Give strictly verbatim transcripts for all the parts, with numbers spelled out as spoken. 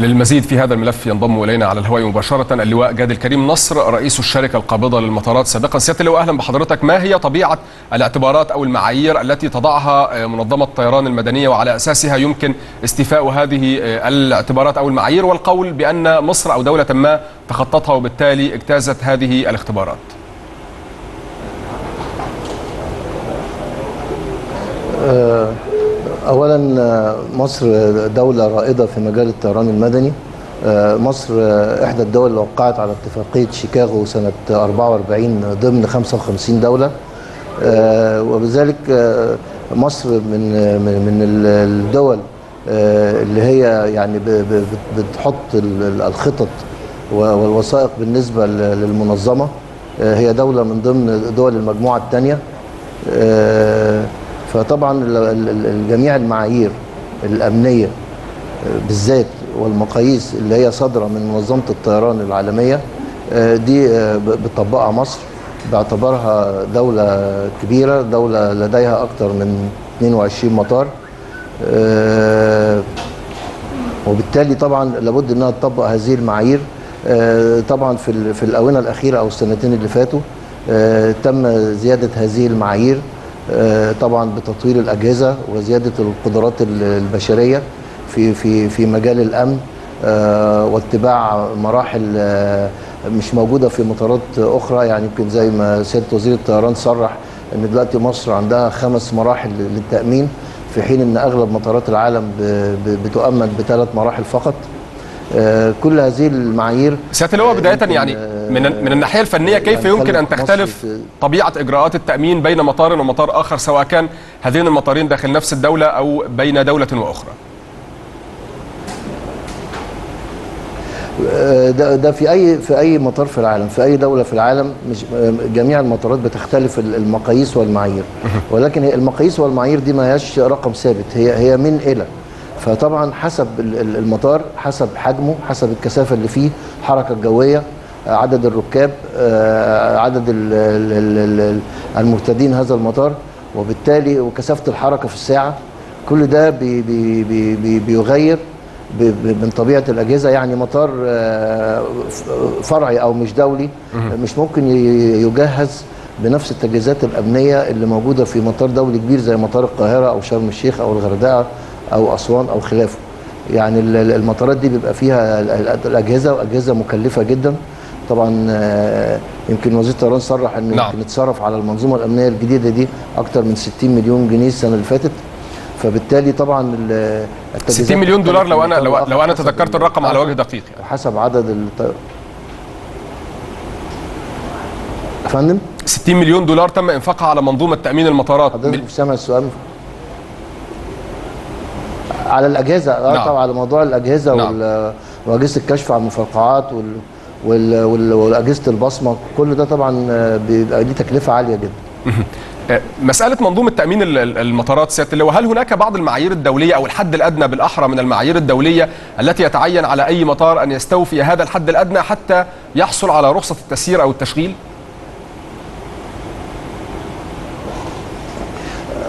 للمزيد في هذا الملف ينضم الينا على الهواء مباشره اللواء جاد الكريم نصر رئيس الشركه القابضه للمطارات سابقا. سياده اللواء اهلا بحضرتك. ما هي طبيعه الاعتبارات او المعايير التي تضعها منظمه الطيران المدنيه وعلى اساسها يمكن استيفاء هذه الاعتبارات او المعايير والقول بان مصر او دوله ما تخطتها وبالتالي اجتازت هذه الاختبارات؟ أولا مصر دولة رائدة في مجال الطيران المدني. مصر إحدى الدول اللي وقعت على اتفاقية شيكاغو سنة أربعة وأربعين ضمن خمسة وخمسين دولة، وبذلك مصر من من الدول اللي هي يعني بتحط الخطط والوثائق بالنسبة للمنظمة. هي دولة من ضمن دول المجموعة الثانية، فطبعا جميع المعايير الأمنية بالذات والمقاييس اللي هي صادرة من منظمة الطيران العالمية دي بتطبقها مصر باعتبارها دولة كبيرة، دولة لديها أكثر من اثنين وعشرين مطار، وبالتالي طبعا لابد أنها تطبق هذه المعايير. طبعا في الآونة الأخيرة أو السنتين اللي فاتوا تم زيادة هذه المعايير طبعا بتطوير الأجهزة وزيادة القدرات البشرية في في في مجال الأمن، واتباع مراحل مش موجودة في مطارات أخرى. يعني يمكن زي ما سيادة وزير الطيران صرح إن دلوقتي مصر عندها خمس مراحل للتأمين، في حين إن أغلب مطارات العالم بتؤمن بثلاث مراحل فقط. كل هذه المعايير سيادة اللواء بداية يعني من من الناحية الفنية كيف يمكن أن تختلف طبيعة إجراءات التأمين بين مطار ومطار آخر، سواء كان هذين المطارين داخل نفس الدولة أو بين دولة وأخرى؟ ده, ده في أي في أي مطار في العالم، في أي دولة في العالم، مش جميع المطارات بتختلف المقاييس والمعايير، ولكن المقاييس والمعايير دي ما هياش رقم ثابت، هي هي من إلى. فطبعا حسب المطار، حسب حجمه، حسب الكثافه اللي فيه، الحركه الجويه، عدد الركاب، عدد المرتدين هذا المطار، وبالتالي وكثافه الحركه في الساعه. كل ده بي بي بي بيغير من طبيعه الاجهزه. يعني مطار فرعي او مش دولي مش ممكن يجهز بنفس التجهيزات الامنيه اللي موجوده في مطار دولي كبير زي مطار القاهره او شرم الشيخ او الغردقه أو أسوان أو خلافه. يعني المطارات دي بيبقى فيها الأجهزة، وأجهزة مكلفة جدا. طبعا يمكن وزير الطيران صرح إن نعم. يمكن اتصرف على المنظومة الأمنية الجديدة دي أكتر من ستين مليون جنيه السنة اللي فاتت، فبالتالي طبعا ستين مليون دولار لو أنا لو, لو أنا تذكرت الرقم على وجه دقيق يعني. حسب عدد الطيران يا فندم، ستين مليون دولار تم إنفاقها على منظومة تأمين المطارات. حضرتك مش سامع السؤال؟ على الاجهزه نعم. طبعا على موضوع الاجهزه نعم. واجهزه الكشف عن المفرقعات وال... وال... وال... واجهزه البصمه، كل ده طبعا بيبقى ليه تكلفه عاليه جدا. مساله منظومه تامين المطارات سياده اللواء، هل هناك بعض المعايير الدوليه او الحد الادنى بالاحرى من المعايير الدوليه التي يتعين على اي مطار ان يستوفي هذا الحد الادنى حتى يحصل على رخصه التسيير او التشغيل؟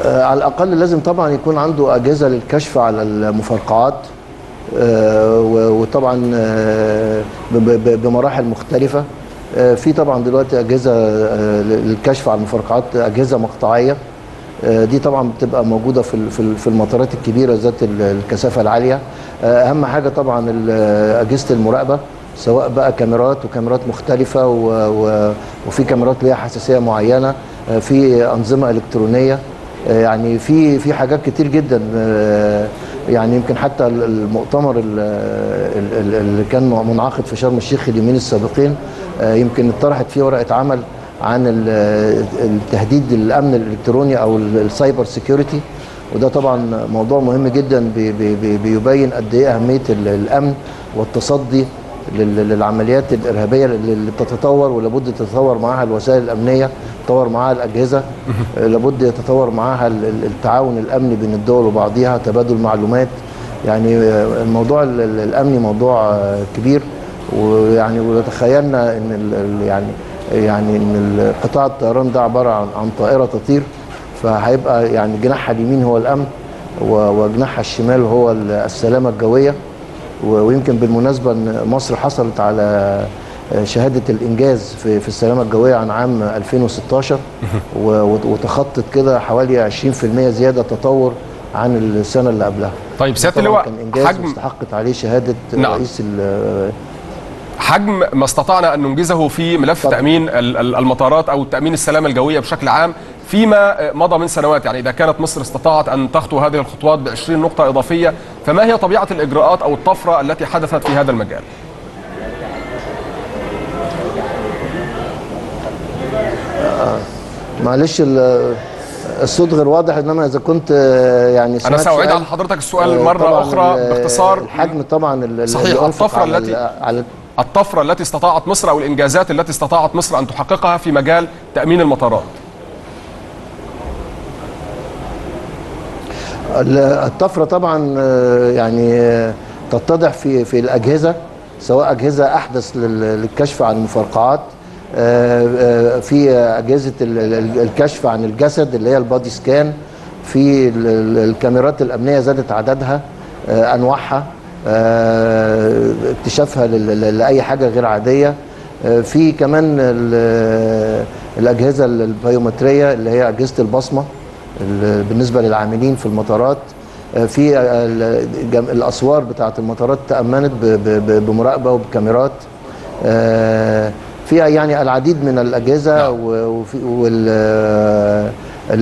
على الأقل لازم طبعا يكون عنده أجهزة للكشف على المفرقعات، وطبعا بمراحل مختلفة. في طبعا دلوقتي أجهزة للكشف على المفرقعات، أجهزة مقطعية، دي طبعا بتبقى موجودة في المطارات الكبيرة ذات الكثافة العالية. أهم حاجة طبعا أجهزة المراقبة، سواء بقى كاميرات وكاميرات مختلفة، وفي كاميرات ليها حساسية معينة، في أنظمة إلكترونية. يعني في في حاجات كتير جدا. يعني يمكن حتى المؤتمر اللي كان منعقد في شرم الشيخ اليومين السابقين يمكن اتطرحت فيه ورقه عمل عن التهديد الامن الالكتروني او السايبر سيكيورتي، وده طبعا موضوع مهم جدا بيبين قد ايه اهميه الامن والتصدي للعمليات الارهابيه اللي بتتطور، ولابد تتطور معاها الوسائل الامنيه، تتطور معاها الاجهزه، لابد يتطور معاها التعاون الامني بين الدول وبعضها، تبادل معلومات. يعني الموضوع الامني موضوع كبير، ويعني ولو تخيلنا ان يعني يعني ان قطاع الطيران ده عباره عن, عن طائره تطير، فهيبقى يعني جناحها اليمين هو الامن وجناحها الشمال هو السلامه الجويه. ويمكن بالمناسبة أن مصر حصلت على شهادة الإنجاز في, في السلامة الجوية عن عام ألفين وستاشر وتخطت كده حوالي عشرين بالمية زيادة تطور عن السنة اللي قبلها. طيب سيادة اللواء كان إنجاز حجم واستحقت عليه شهادة نعم. رئيس حجم ما استطعنا أن ننجزه في ملف طبعا. تأمين المطارات أو تأمين السلامة الجوية بشكل عام فيما مضى من سنوات، يعني إذا كانت مصر استطاعت أن تخطو هذه الخطوات بعشرين نقطة إضافية، فما هي طبيعة الإجراءات أو الطفرة التي حدثت في هذا المجال؟ معلش الصوت غير واضح، انما اذا كنت يعني انا ساعيد على حضرتك السؤال مره اخرى باختصار. الحجم طبعا صحيح الطفره التي على الطفره التي استطاعت مصر او الانجازات التي استطاعت مصر ان تحققها في مجال تامين المطارات. الطفره طبعا يعني تتضح في في الاجهزه، سواء اجهزه احدث للكشف عن المفرقعات، في أجهزة الكشف عن الجسد اللي هي البادي سكان، في الكاميرات الأمنية زادت عددها أنواعها اكتشافها لأي حاجة غير عادية، في كمان الأجهزة البيومترية اللي هي أجهزة البصمة بالنسبة للعاملين في المطارات، في الأسوار بتاعة المطارات تأمنت بمراقبة وبكاميرات، فيها يعني العديد من الأجهزة واللي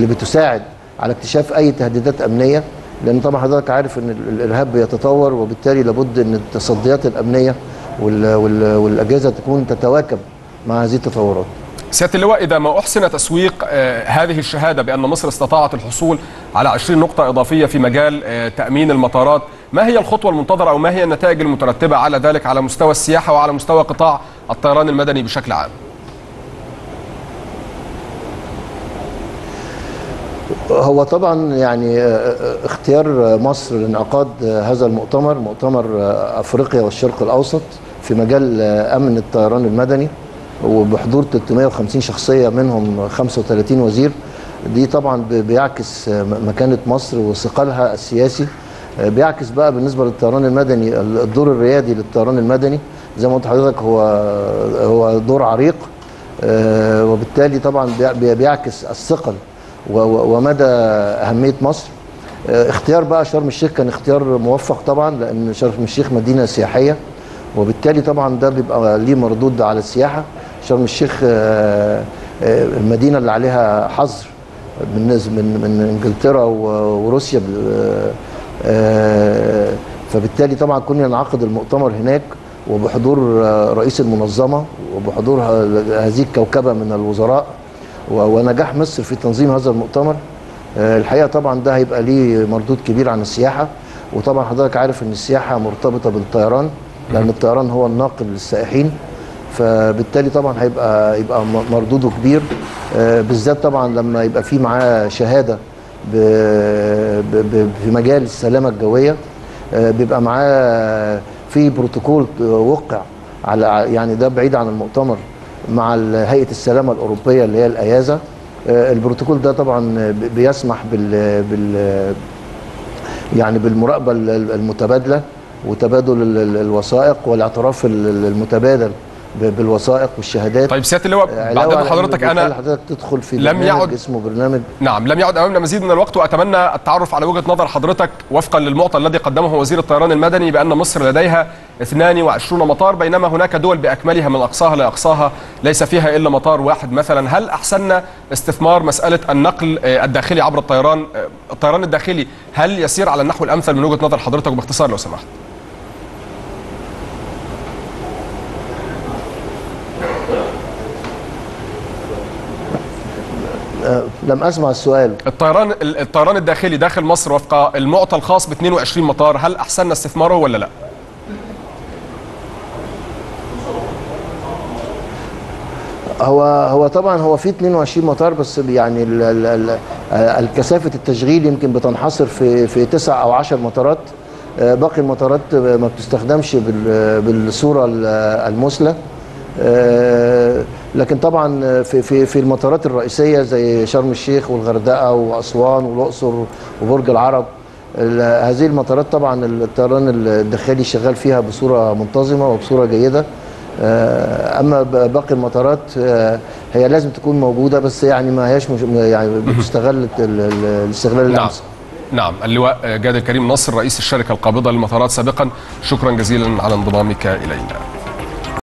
بتساعد على اكتشاف أي تهديدات أمنية، لأن طبعا حضرتك عارف أن الإرهاب بيتطور وبالتالي لابد أن التصديات الأمنية والأجهزة تكون تتواكب مع هذه التطورات. سيادة اللواء، إذا ما أحسن تسويق هذه الشهادة بأن مصر استطاعت الحصول على عشرين نقطة إضافية في مجال تأمين المطارات، ما هي الخطوة المنتظرة أو ما هي النتائج المترتبة على ذلك على مستوى السياحة وعلى مستوى قطاع الطيران المدني بشكل عام؟ هو طبعا يعني اختيار مصر لانعقاد هذا المؤتمر، مؤتمر أفريقيا والشرق الأوسط في مجال أمن الطيران المدني، وبحضور ثلاثمية وخمسين شخصية منهم خمسة وثلاثين وزير، دي طبعا بيعكس مكانة مصر وثقلها السياسي، بيعكس بقى بالنسبة للطيران المدني الدور الريادي للطيران المدني زي ما قلت لحضرتك، هو هو دور عريق، وبالتالي طبعا بيعكس الثقل ومدى أهمية مصر. اختيار بقى شرم الشيخ كان اختيار موفق طبعا، لأن شرم الشيخ مدينة سياحية وبالتالي طبعا ده بيبقى ليه مردود على السياحة. شرم الشيخ المدينة اللي عليها حظر بالنسبة من من انجلترا وروسيا، فبالتالي طبعا كون ينعقد المؤتمر هناك وبحضور رئيس المنظمة وبحضور هذه الكوكبة من الوزراء ونجاح مصر في تنظيم هذا المؤتمر، الحقيقة طبعا ده هيبقى ليه مردود كبير عن السياحة. وطبعا حضرتك عارف ان السياحة مرتبطة بالطيران، لأن الطيران هو الناقل للسائحين، فبالتالي طبعا هيبقى يبقى مردوده كبير، بالذات طبعا لما يبقى في معاه شهادة في مجال السلامة الجوية، بيبقى معاه في بروتوكول وقع على يعني ده بعيد عن المؤتمر مع هيئة السلامة الأوروبية اللي هي الإياسا. البروتوكول ده طبعا بيسمح بال, بال يعني بالمراقبة المتبادلة وتبادل الوثائق والاعتراف المتبادل بالوثائق والشهادات. طيب سيادة اللواء، بعد إذن حضرتك أنا حضرتك تدخل في لم يعد اسمه برنامج نعم لم يعد أمامنا مزيد من الوقت، وأتمنى التعرف على وجهة نظر حضرتك وفقا للمعطى الذي قدمه وزير الطيران المدني بأن مصر لديها اثنين وعشرين مطار، بينما هناك دول بأكملها من أقصاها لأقصاها ليس فيها إلا مطار واحد مثلا. هل أحسننا استثمار مسألة النقل الداخلي عبر الطيران الطيران الداخلي هل يسير على النحو الأمثل من وجهة نظر حضرتك وباختصار لو سمحت؟ لم أسمع السؤال. الطيران الطيران الداخلي داخل مصر وفق المعطى الخاص ب اثنين وعشرين مطار، هل أحسننا استثماره ولا لا؟ هو هو طبعا هو في اثنين وعشرين مطار، بس يعني ال ال الكثافة التشغيل يمكن بتنحصر في في تسع أو عشر مطارات، باقي المطارات ما بتستخدمش بالصورة المثلى. لكن طبعا في في في المطارات الرئيسيه زي شرم الشيخ والغردقه واسوان والاقصر وبرج العرب، هذه المطارات طبعا الطيران الداخلي شغال فيها بصوره منتظمه وبصوره جيده. اما باقي المطارات هي لازم تكون موجوده، بس يعني ما هياش يعني بتستغل الاستغلال الامس. نعم، اللواء جاد الكريم نصر رئيس الشركه القابضه للمطارات سابقا، شكرا جزيلا على انضمامك الينا.